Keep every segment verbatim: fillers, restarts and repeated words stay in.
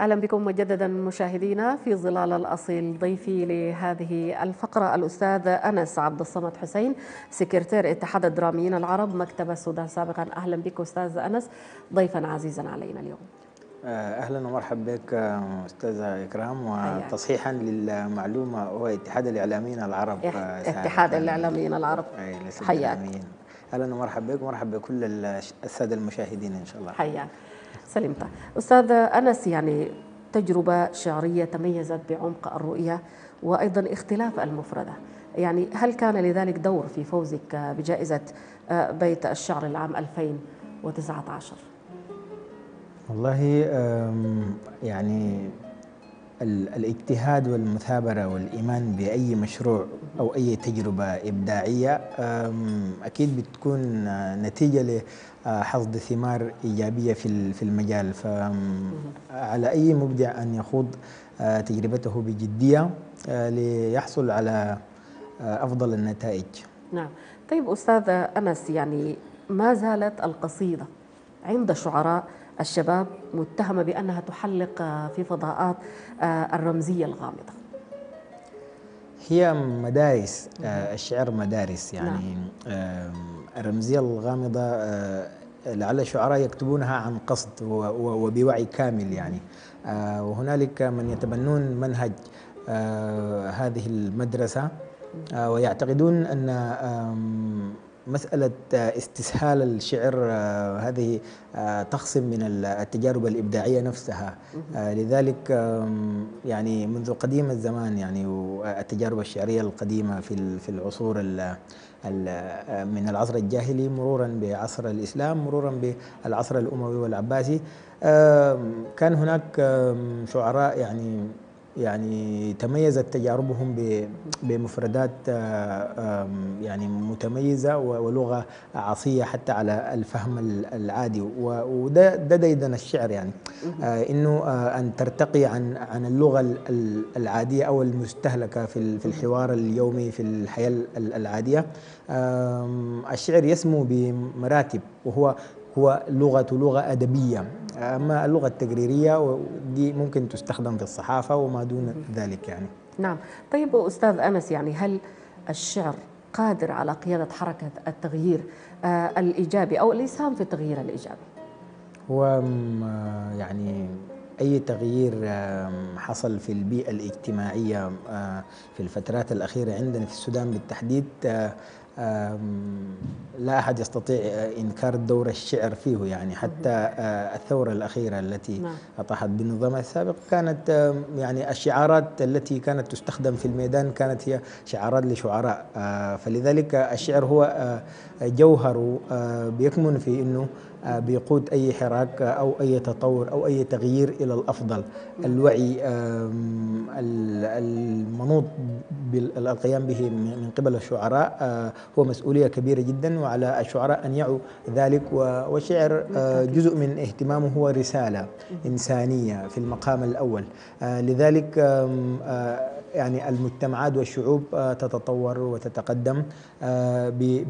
أهلا بكم مجددا مشاهدينا في ظلال الأصيل. ضيفي لهذه الفقرة الأستاذ أنس عبد الصمد حسين، سكرتير اتحاد الدراميين العرب مكتب السودان سابقا. أهلا بك أستاذ أنس، ضيفا عزيزا علينا اليوم. أهلا ومرحبا بك أستاذة إكرام، وتصحيحا للمعلومة هو اتحاد الاعلاميين العرب. اتحاد الاعلاميين العرب، حياك. أهلا ومرحبا بك ومرحبا بكل السادة المشاهدين إن شاء الله. حياك سلمت. أستاذ أنس، يعني تجربة شعرية تميزت بعمق الرؤية وأيضا اختلاف المفردة، يعني هل كان لذلك دور في فوزك بجائزة بيت الشعر العام ألفين وتسعة عشر؟ والله يعني الاجتهاد والمثابرة والإيمان بأي مشروع أو أي تجربة إبداعية أكيد بتكون نتيجة لحصد ثمار إيجابية في المجال، فعلى أي مبدع أن يخوض تجربته بجدية ليحصل على أفضل النتائج. نعم. طيب أستاذ أنس، يعني ما زالت القصيدة عند شعراء الشباب متهمة بأنها تحلق في فضاءات الرمزية الغامضة. هي مدارس، الشعر مدارس، يعني نعم. الرمزية الغامضة لعل الشعراء يكتبونها عن قصد وبوعي كامل، يعني وهنالك من يتبنون منهج هذه المدرسة ويعتقدون أن مسألة استسهال الشعر هذه تخصم من التجارب الإبداعية نفسها. لذلك يعني منذ قديم الزمان، يعني التجارب الشعرية القديمة في في العصور من العصر الجاهلي مرورا بعصر الإسلام مرورا بالعصر الأموي والعباسي، كان هناك شعراء يعني يعني تميزت تجاربهم بمفردات يعني متميزة ولغة عصية حتى على الفهم العادي، وده ديدن الشعر، يعني إنه أن ترتقي عن عن اللغة العادية أو المستهلكة في في الحوار اليومي في الحياة العادية. الشعر يسمو بمراتب، وهو هو لغة لغة أدبية، أما اللغة التقريرية دي ممكن تستخدم في الصحافة وما دون ذلك يعني. نعم. طيب أستاذ أنس، يعني هل الشعر قادر على قيادة حركة التغيير الإيجابي أو الإسهام في التغيير الإيجابي؟ هو يعني أي تغيير حصل في البيئة الاجتماعية في الفترات الأخيرة عندنا في السودان بالتحديد لا أحد يستطيع إنكار دور الشعر فيه، يعني حتى الثورة الأخيرة التي أطاحت بالنظام السابق كانت يعني الشعارات التي كانت تستخدم في الميدان كانت هي شعارات لشعراء، فلذلك الشعر هو جوهره بيكمن في أنه بيقود أي حراك أو أي تطور أو أي تغيير إلى الأفضل، الوعي المنوط بالقيام به من قبل الشعراء هو مسؤولية كبيرة جدا، وعلى الشعراء أن يعوا ذلك، والشعر جزء من اهتمامه هو رسالة إنسانية في المقام الأول. لذلك يعني المجتمعات والشعوب تتطور وتتقدم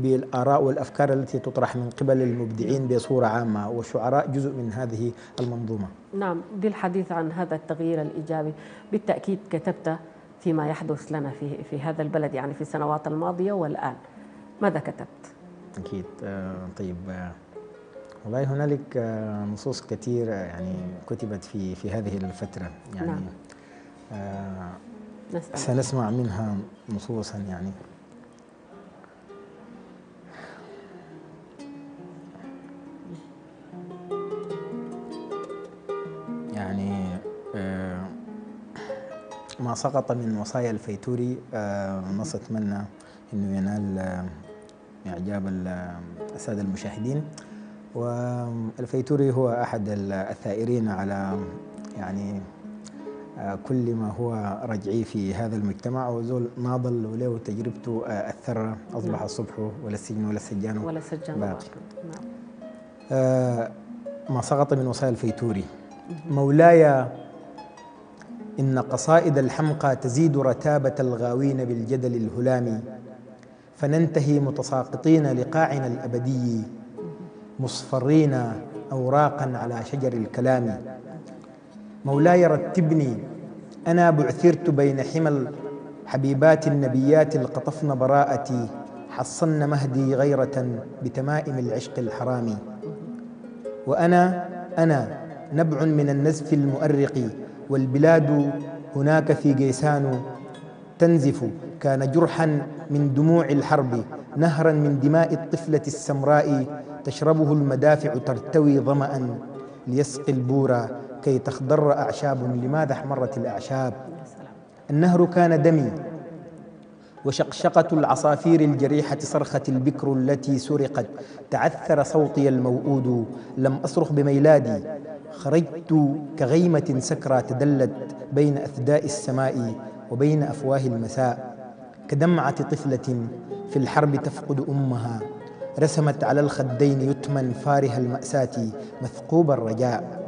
بالآراء والأفكار التي تطرح من قبل المبدعين بصورة عامة، والشعراء جزء من هذه المنظومة. نعم. بالحديث عن هذا التغيير الإيجابي، بالتأكيد كتبت فيما يحدث لنا في في هذا البلد، يعني في السنوات الماضية والآن، ماذا كتبت؟ أكيد. طيب والله هنالك نصوص كثيرة يعني كتبت في في هذه الفترة، يعني نعم. آه نسأل. سنسمع منها نصوصا يعني. يعني آه ما سقط من وصايا الفيتوري آه نص أتمنى إنه ينال آه إعجاب السادة المشاهدين. والفيتوري هو أحد الثائرين على يعني كل ما هو رجعي في هذا المجتمع، وزول ناضل وله تجربته الثرة أصبح نعم. الصبح ولا السجن ولا السجان ولا السجان باقي. نعم. آه ما سقط من وصايا الفيتوري. مولاي إن قصائد الحمقى تزيد رتابة الغاوين بالجدل الهلامي، فننتهي متساقطين لقاعنا الأبدي مصفرين أوراقا على شجر الكلام، مولاي رتبني أنا بعثرت بين حمل حبيبات النبيات القطفن براءتي حصن مهدي غيرة بتمائم العشق الحرامي. وأنا أنا نبع من النزف المؤرق والبلاد هناك في جيسان تنزف كان جرحا من دموع الحرب نهرا من دماء الطفلة السمراء تشربه المدافع ترتوي ظمأ ليسقي البورى كي تخضر أعشاب. لماذا احمرت الأعشاب؟ النهر كان دمي وشقشقة العصافير الجريحة صرخة البكر التي سرقت تعثر صوتي الموؤود لم أصرخ بميلادي خرجت كغيمة سكرى تدلت بين أثداء السماء وبين أفواه المساء كدمعة طفلة في الحرب تفقد أمها رسمت على الخدين يتما فارها المأساة مثقوب الرجاء.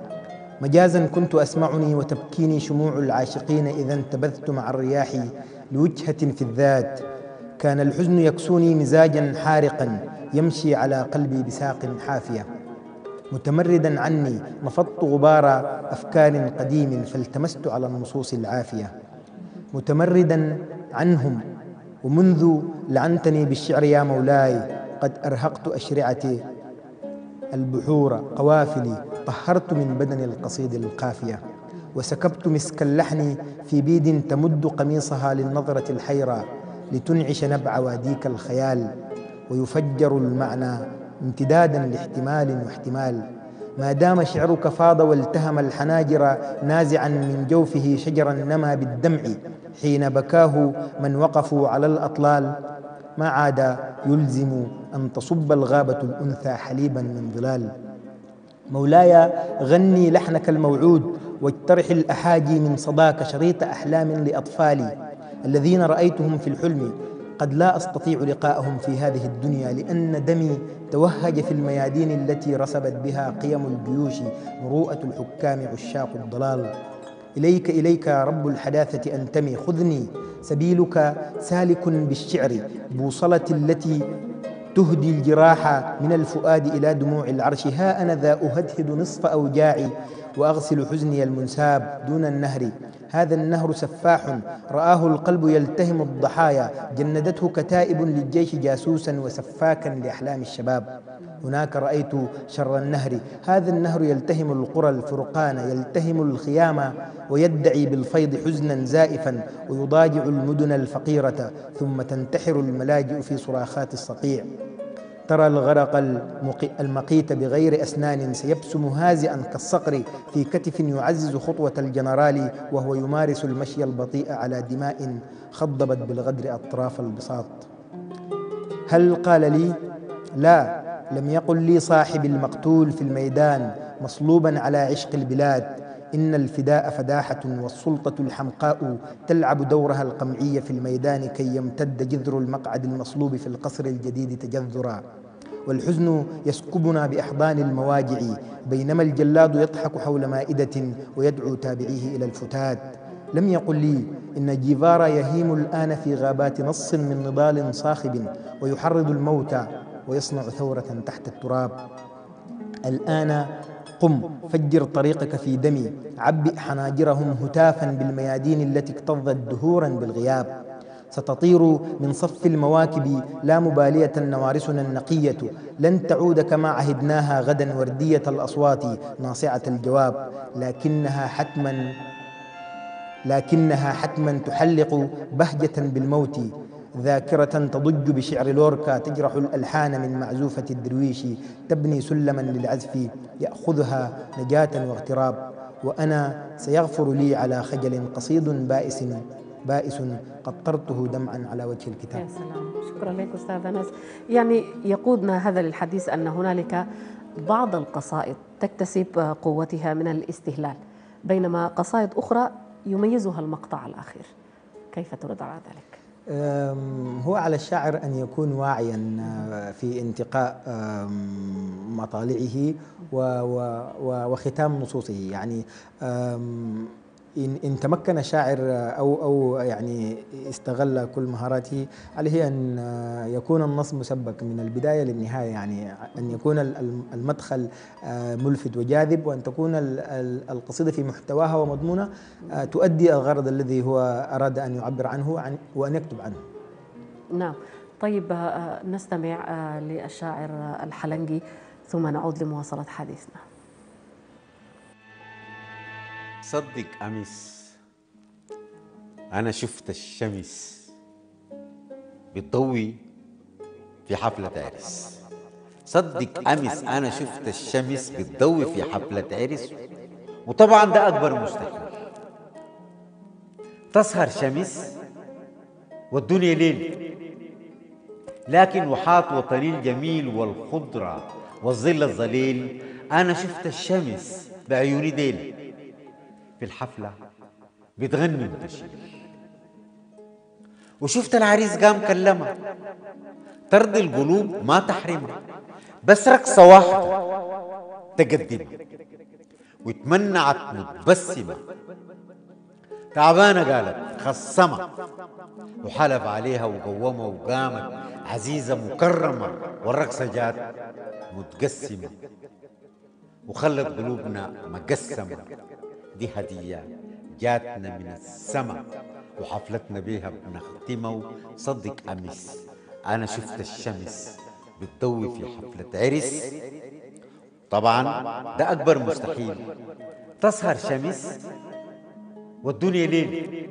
مجازا كنت أسمعني وتبكيني شموع العاشقين إذا انتبذت مع الرياح لوجهة في الذات كان الحزن يكسوني مزاجا حارقا يمشي على قلبي بساق حافية متمردا عني نفضت غبار أفكار قديم فالتمست على النصوص العافية متمردا عنهم. ومنذ لعنتني بالشعر يا مولاي قد أرهقت أشرعتي البحور قوافلي طهرت من بدن القصيد القافية وسكبت مسك اللحن في بيد تمد قميصها للنظرة الحيرة لتنعش نبع واديك الخيال ويفجر المعنى امتدادا لاحتمال واحتمال ما دام شعرك فاض والتهم الحناجر نازعا من جوفه شجرا نما بالدمع حين بكاه من وقفوا على الأطلال ما عاد يلزم أن تصب الغابة الأنثى حليبا من ظلال. مولاي غني لحنك الموعود واجترح الأحاجي من صداك شريط أحلام لأطفالي الذين رأيتهم في الحلم قد لا أستطيع لقاءهم في هذه الدنيا لأن دمي توهج في الميادين التي رسبت بها قيم الجيوش مروءة الحكام عشاق الضلال. إليك إليك رب الحداثة أنتمي خذني سبيلك سالك بالشعر بوصلة التي تهدي الجراح من الفؤاد إلى دموع العرش. ها أنا ذا أهدهد نصف أوجاعي وأغسل حزني المنساب دون النهر هذا النهر سفاح رآه القلب يلتهم الضحايا جندته كتائب للجيش جاسوسا وسفاكا لأحلام الشباب. هناك رأيت شر النهر هذا النهر يلتهم القرى الفرقان يلتهم الخيام ويدعي بالفيض حزنا زائفا ويضاجع المدن الفقيرة ثم تنتحر الملاجئ في صراخات الصقيع. ترى الغرق المقيت بغير أسنان سيبسم هازئا كالصقر في كتف يعزز خطوة الجنرال وهو يمارس المشي البطيء على دماء خضبت بالغدر أطراف البساط. هل قال لي؟ لا لم يقل لي صاحب المقتول في الميدان مصلوبا على عشق البلاد إن الفداء فداحة والسلطة الحمقاء تلعب دورها القمعية في الميدان كي يمتد جذر المقعد المصلوب في القصر الجديد تجذرا والحزن يسكبنا بأحضان المواجع بينما الجلاد يضحك حول مائدة ويدعو تابعيه إلى الفتات. لم يقل لي إن جيفارا يهيم الآن في غابات نص من نضال صاخب ويحرض الموت ويصنع ثورة تحت التراب. الآن قم فجر طريقك في دمي عبئ حناجرهم هتافا بالميادين التي اكتظت دهورا بالغياب ستطير من صف المواكب لا مبالية نوارسنا النقية لن تعود كما عهدناها غدا وردية الأصوات ناصعة الجواب لكنها حتما لكنها حتما تحلق بهجة بالموت ذاكرة تضج بشعر لوركا تجرح الألحان من معزوفة الدرويش تبني سلما للعزف يأخذها نجاة واغتراب. وأنا سيغفر لي على خجل قصيد بائس بائس قطرته دمعا على وجه الكتاب. يا سلام، شكرا لك أستاذ أنس. يعني يقودنا هذا للحديث أن هنالك بعض القصائد تكتسب قوتها من الاستهلال بينما قصائد أخرى يميزها المقطع الأخير، كيف ترد على ذلك؟ هو على الشاعر أن يكون واعيا في انتقاء مطالعه وختام نصوصه. يعني إن, إن تمكن شاعر أو, أو يعني استغل كل مهاراته، عليه أن يكون النص مسبك من البداية للنهاية، يعني أن يكون المدخل ملفت وجاذب، وأن تكون القصيدة في محتواها ومضمونها تؤدي الغرض الذي هو أراد أن يعبر عنه وأن يكتب عنه. نعم، طيب نستمع للشاعر الحلنجي ثم نعود لمواصلة حديثنا. صدق أمس أنا شفت الشمس بتضوي في حفلة عرس. صدق أمس أنا شفت الشمس بتضوي في حفلة عرس، وطبعا ده أكبر مستحيل. تسهر شمس والدنيا ليل، لكن وحاط وطني الجميل والخضرة والظل الظليل. أنا شفت الشمس بعيوني ديل، في الحفلة بتغني وتشيل. وشفت العريس قام كلمها، ترضي القلوب ما تحرمها، بس رقصة واحدة تقدمها وتمنعت متبسمة. تعبانة قالت خصمة، وحلف عليها وقومها وقامت عزيزة مكرمة، والرقصة جات متقسمة وخلت قلوبنا مقسمة. دي هدية جاتنا من السما وحفلتنا بيها بنختمه. صدق أمس أنا شفت الشمس بتضوي في حفلة عرس، طبعا ده أكبر مستحيل. تسهر شمس والدنيا ليل،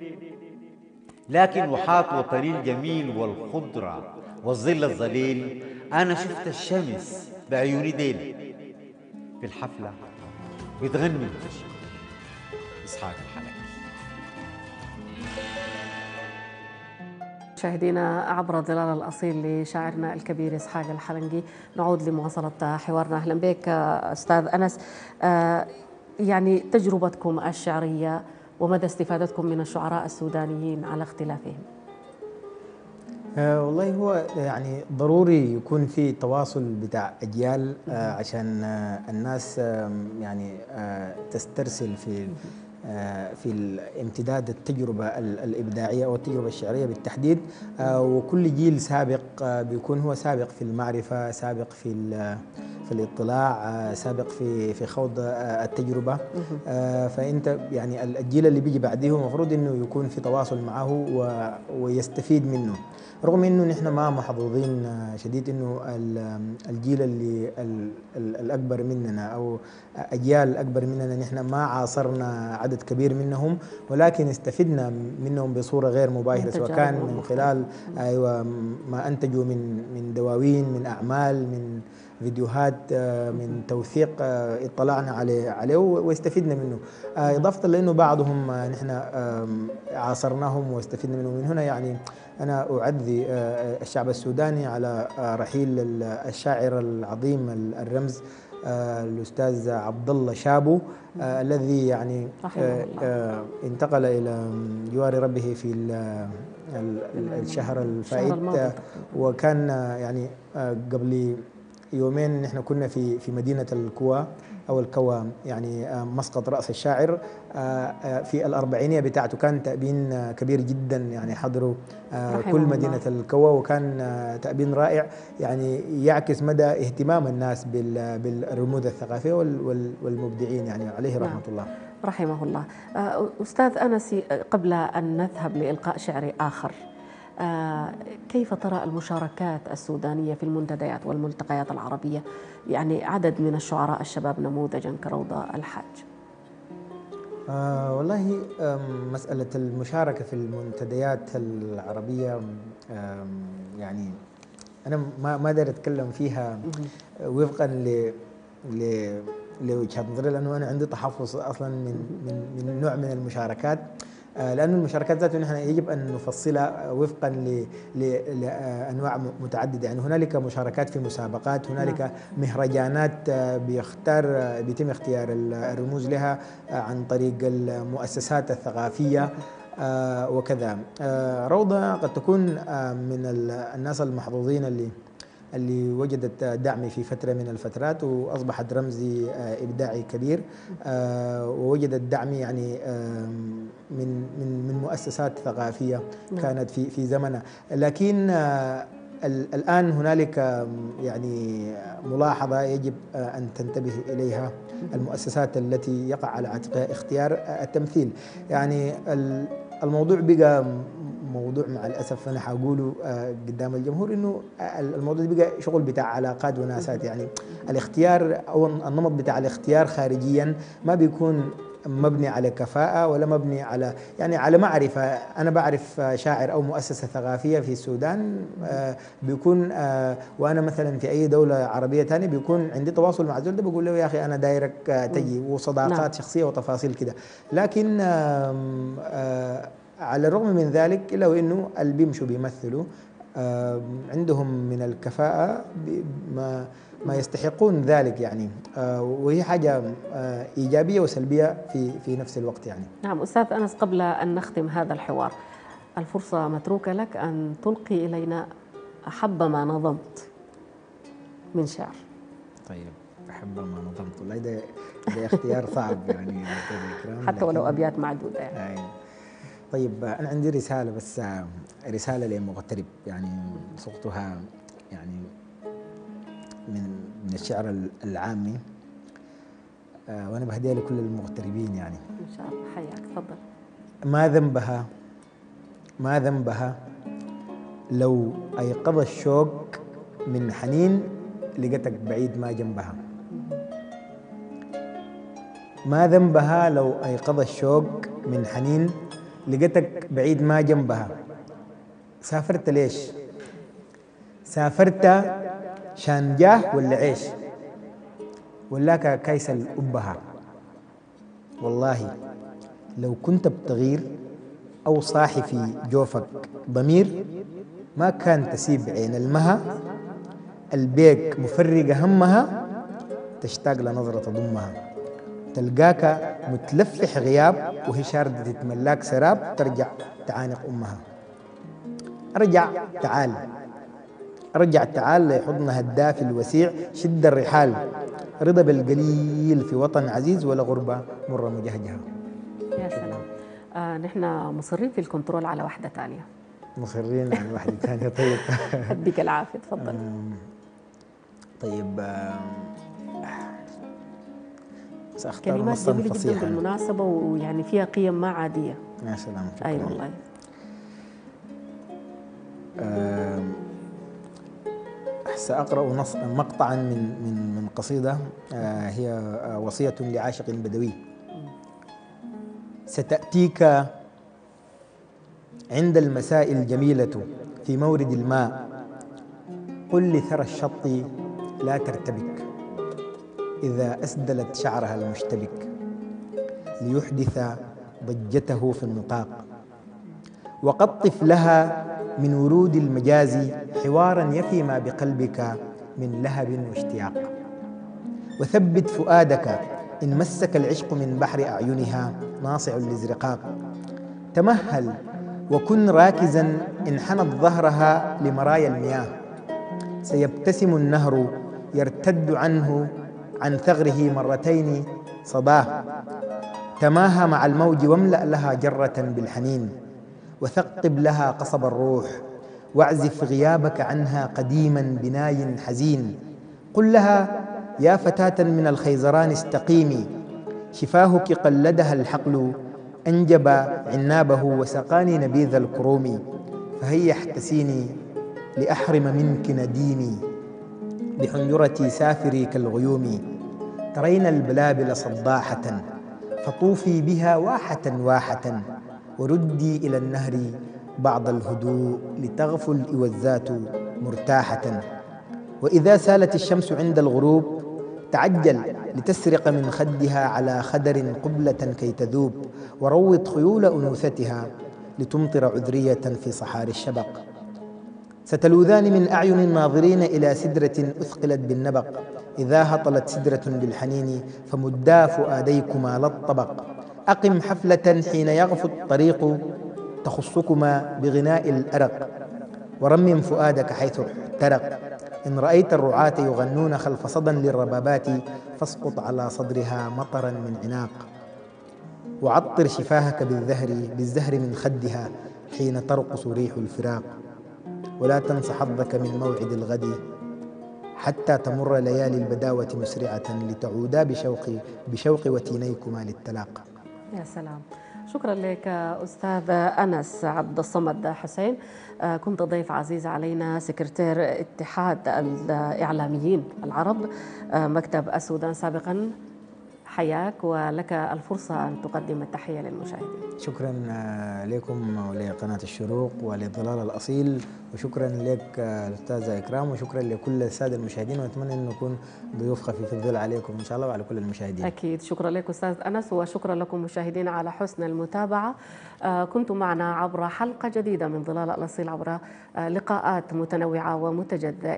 لكن وحاط وطني الجميل والخضرة والظل الظليل. أنا شفت الشمس بعيوني ديل، في الحفلة بتغني وتشيل. إسحاق الحلنجي. مشاهدينا، عبر ظلال الاصيل لشاعرنا الكبير إسحاق الحلنجي، نعود لمواصلة حوارنا. أهلا بك أستاذ أنس. يعني تجربتكم الشعرية ومدى استفادتكم من الشعراء السودانيين على اختلافهم؟ أه والله هو يعني ضروري يكون في تواصل بتاع أجيال أه عشان أه الناس أه يعني أه تسترسل في في الامتداد التجربة الإبداعية أو التجربة الشعرية بالتحديد. وكل جيل سابق بيكون هو سابق في المعرفة، سابق في في الاطلاع، سابق في في خوض التجربة. فأنت يعني الجيل اللي بيجي بعده المفروض إنه يكون في تواصل معه ويستفيد منه، رغم إنه نحن ما محظوظين شديد إنه الجيل اللي الأكبر مننا أو أجيال أكبر مننا نحن ما عاصرنا عدد كبير منهم، ولكن استفدنا منهم بصورة غير مباشرة، سواء كان من خلال أيوة ما أنتجوا من من دواوين، من أعمال، من فيديوهات، من توثيق اطلعنا عليه عليه واستفدنا منه، إضافة لأنه بعضهم نحن عاصرناهم واستفدنا منه. من هنا يعني أنا أعزي الشعب السوداني على رحيل الشاعر العظيم الرمز الأستاذ عبد الله شابو، آه الذي يعني آه آه انتقل إلى جوار ربه في الشهر الفائت، آه وكان آه يعني آه قبل يومين نحن كنا في في مدينة الكوا أو الكوا، يعني آه مسقط رأس الشاعر آه آه في الأربعينية بتاعته. كان تأبين آه كبير جدا، يعني حضروا آه كل مدينة الكوا، وكان آه تأبين رائع يعني يعكس مدى اهتمام الناس بالرموز الثقافية والمبدعين، يعني عليه رحمة نعم. الله رحمه الله. آه أستاذ أنس، قبل أن نذهب لإلقاء شعري آخر، آه كيف ترى المشاركات السودانية في المنتديات والملتقيات العربية؟ يعني عدد من الشعراء الشباب نموذجا كروضة الحاج. آه والله مسألة المشاركة في المنتديات العربية يعني أنا ما ما أقدر أتكلم فيها وفقا ل لوجهة نظري، لأنه أنا عندي تحفظ أصلا من من من نوع من المشاركات، لأن المشاركات ذاتها نحن يجب أن نفصلها وفقا ل... ل... لأنواع متعددة. يعني هنالك مشاركات في مسابقات، هنالك مهرجانات بيختار بيتم اختيار الرموز لها عن طريق المؤسسات الثقافية وكذا. روضة قد تكون من الناس المحظوظين اللي اللي وجدت دعمي في فترة من الفترات وأصبحت رمزي إبداعي كبير، ووجدت دعمي يعني من من من مؤسسات ثقافية كانت في في زمنها. لكن الآن هنالك يعني ملاحظة يجب أن تنتبه إليها المؤسسات التي يقع على عاتقها اختيار التمثيل. يعني الموضوع بقى موضوع مع الأسف أنا حقوله قدام الجمهور إنه الموضوع بقى شغل بتاع علاقات وناسات. يعني الاختيار أو النمط بتاع الاختيار خارجيا ما بيكون مبني على كفاءة ولا مبني على يعني على معرفة. أنا بعرف شاعر أو مؤسسة ثقافية في السودان بيكون، وأنا مثلا في أي دولة عربية تانية بيكون عندي تواصل مع الزول ده، بقول له يا أخي أنا دايرك تجي، وصداقات شخصية وتفاصيل كده. لكن على الرغم من ذلك إلا وإنه اللي بيمشوا بيمثلوا عندهم من الكفاءة ما ما يستحقون ذلك يعني، وهي حاجة إيجابية وسلبية في في نفس الوقت يعني. نعم أستاذ أنس، قبل أن نختم هذا الحوار الفرصة متروكة لك أن تلقي إلينا أحب ما نظمت من شعر. طيب أحب ما نظمت، والله ده ده اختيار صعب يعني حتى ولو أبيات معدودة يعني. طيب أنا عندي رسالة، بس رسالة لمغترب يعني صغتها يعني من من الشعر العامي، وأنا بهديها لكل المغتربين يعني. إن شاء الله، حياك، تفضل. ما ذنبها ما ذنبها لو أيقظ الشوق من حنين لقتك بعيد ما جنبها. ما ذنبها لو أيقظ الشوق من حنين لقتك بعيد ما جنبها. سافرت ليش؟ سافرت شان جاه ولا عيش؟ ولاك كايسل أبها. والله لو كنت بتغير أو صاحي في جوفك ضمير ما كان تسيب عين المها البيك مفرقة همها تشتاق لنظرة تضمها. تلقاك متلفح غياب وهي شاردة تتملاك سراب ترجع تعانق أمها. أرجع تعال أرجع تعال لحضنها الدافي الوسيع، شد الرحال رضا بالقليل في وطن عزيز ولا غربة مرة مجهجها. يا سلام. آه نحن مصرين في الكنترول على واحدة ثانية. مصرين على واحدة ثانية. طيب يديك العافية، تفضل. طيب آه سأختار نصاً فصيحاً بالمناسبة، ويعني فيها قيم ما عادية. يا سلام، شكراً. أي والله. آه سأقرأ نص مقطعا من من من قصيدة هي وصية لعاشق بدوي. ستأتيك عند المساء الجميلة في مورد الماء، قل لثرى الشط لا ترتبك إذا أسدلت شعرها المشتبك ليحدث ضجته في النطاق، وقطف لها من ورود المجاز حوارا يفي ما بقلبك من لهب واشتياق، وثبت فؤادك إن مسك العشق من بحر أعينها ناصع الازرقاق، تمهل وكن راكزا إن حنت ظهرها لمرايا المياه، سيبتسم النهر يرتد عنه عن ثغره مرتين صباه، تماهى مع الموج واملأ لها جرة بالحنين، وثقب لها قصب الروح واعزف غيابك عنها قديما بناي حزين، قل لها يا فتاة من الخيزران استقيمي، شفاهك قلدها الحقل أنجب عنابه وسقاني نبيذ الكروم، فهيا احتسيني لأحرم منك نديمي بحنجرتي سافري كالغيوم، ترين البلابل صداحة فطوفي بها واحة واحة، وردي إلى النهر بعض الهدوء لتغفو الإوزات مرتاحة، وإذا سالت الشمس عند الغروب تعجل لتسرق من خدها على خدر قبلة كي تذوب، وروض خيول أنوثتها لتمطر عذرية في صحاري الشبق، ستلوذان من أعين الناظرين إلى سدرة أثقلت بالنبق، إذا هطلت سدرة بالحنين فمدا فؤاديكما للطبق، أقم حفلة حين يغفو الطريق تخصكما بغناء الأرق، ورمم فؤادك حيث احترق إن رأيت الرعاة يغنون خلف صدى للربابات فاسقط على صدرها مطرا من عناق، وعطر شفاهك بالزهر بالزهر من خدها حين ترقص ريح الفراق، ولا تنس حظك من موعد الغد حتى تمر ليالي البداوة مسرعة لتعودا بشوق بشوق وتينيكما للتلاق. يا سلام، شكرا لك أستاذ أنس عبد الصمد حسين، كنت ضيف عزيز علينا، سكرتير اتحاد الإعلاميين العرب مكتب السودان سابقا. حياك، ولك الفرصة أن تقدم التحية للمشاهدين. شكرا لكم ولقناة الشروق ولظلال الأصيل، وشكرا لك الأستاذة إكرام، وشكرا لكل السادة المشاهدين، ونتمنى أن نكون ضيوف خفيف الظل عليكم إن شاء الله وعلى كل المشاهدين. أكيد، شكرا لك أستاذ أنس، وشكرا لكم مشاهدين على حسن المتابعة. كنتم معنا عبر حلقة جديدة من ظلال الأصيل عبر لقاءات متنوعة ومتجددة.